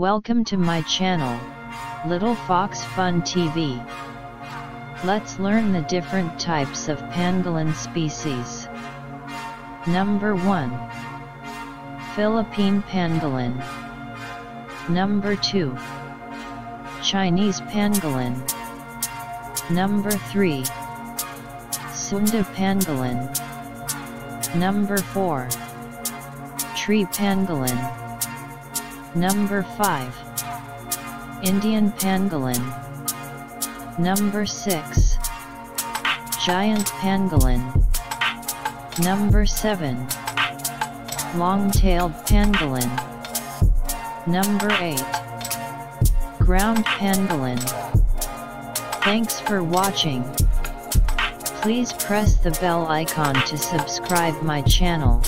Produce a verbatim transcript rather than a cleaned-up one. Welcome to my channel, Little Fox Fun T V. Let's learn the different types of pangolin species. Number one. Philippine Pangolin. Number two. Chinese Pangolin. Number three. Sunda Pangolin. Number four. Tree Pangolin. Number five. Indian Pangolin. Number six. Giant Pangolin. Number seven. Long-tailed Pangolin. Number eight. Ground Pangolin. Thanks for watching. Please press the bell icon to subscribe my channel.